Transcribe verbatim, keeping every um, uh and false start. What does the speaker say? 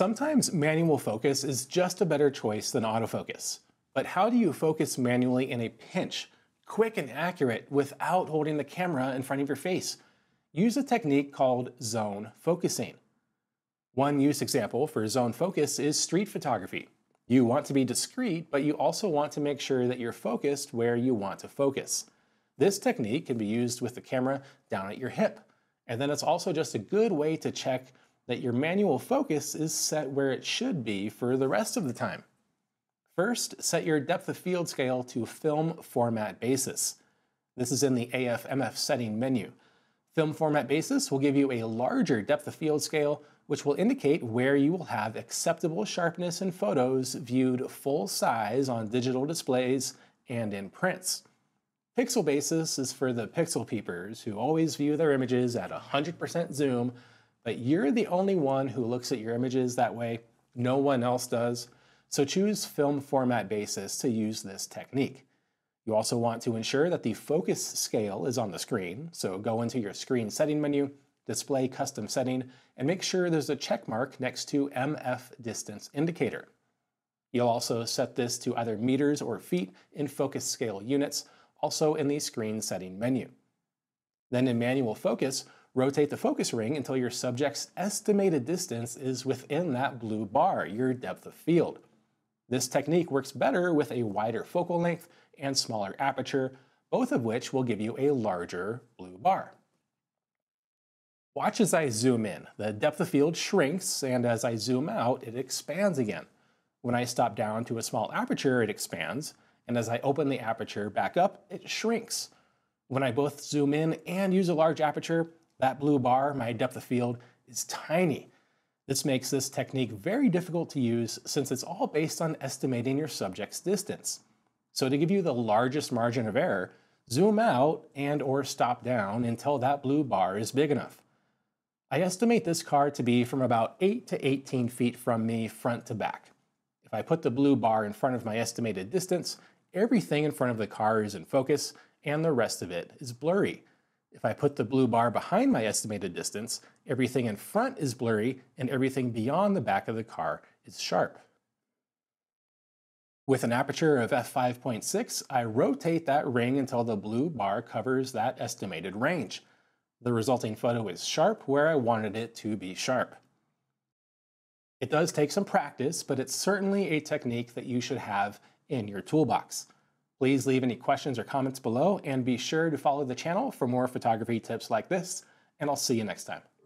Sometimes manual focus is just a better choice than autofocus. But how do you focus manually in a pinch, quick and accurate, without holding the camera in front of your face? Use a technique called zone focusing. One use example for zone focus is street photography. You want to be discreet, but you also want to make sure that you're focused where you want to focus. This technique can be used with the camera down at your hip. And then it's also just a good way to check that your manual focus is set where it should be for the rest of the time. First, set your depth of field scale to film format basis. This is in the A F M F setting menu. Film format basis will give you a larger depth of field scale, which will indicate where you will have acceptable sharpness in photos viewed full size on digital displays and in prints. Pixel basis is for the pixel peepers who always view their images at one hundred percent zoom, but you're the only one who looks at your images that way. No one else does. So choose film format basis to use this technique. You also want to ensure that the focus scale is on the screen, so go into your screen setting menu, display custom setting, and make sure there's a check mark next to M F distance indicator. You'll also set this to either meters or feet in focus scale units, also in the screen setting menu. Then in manual focus, rotate the focus ring until your subject's estimated distance is within that blue bar, your depth of field. This technique works better with a wider focal length and smaller aperture, both of which will give you a larger blue bar. Watch as I zoom in. The depth of field shrinks, and as I zoom out, it expands again. When I stop down to a small aperture, it expands, and as I open the aperture back up, it shrinks. When I both zoom in and use a large aperture, that blue bar, my depth of field, is tiny. This makes this technique very difficult to use since it's all based on estimating your subject's distance. So to give you the largest margin of error, zoom out and or stop down until that blue bar is big enough. I estimate this car to be from about eight to eighteen feet from me front to back. If I put the blue bar in front of my estimated distance, everything in front of the car is in focus and the rest of it is blurry. If I put the blue bar behind my estimated distance, everything in front is blurry and everything beyond the back of the car is sharp. With an aperture of f five point six, I rotate that ring until the blue bar covers that estimated range. The resulting photo is sharp where I wanted it to be sharp. It does take some practice, but it's certainly a technique that you should have in your toolbox. Please leave any questions or comments below and be sure to follow the channel for more photography tips like this, and I'll see you next time.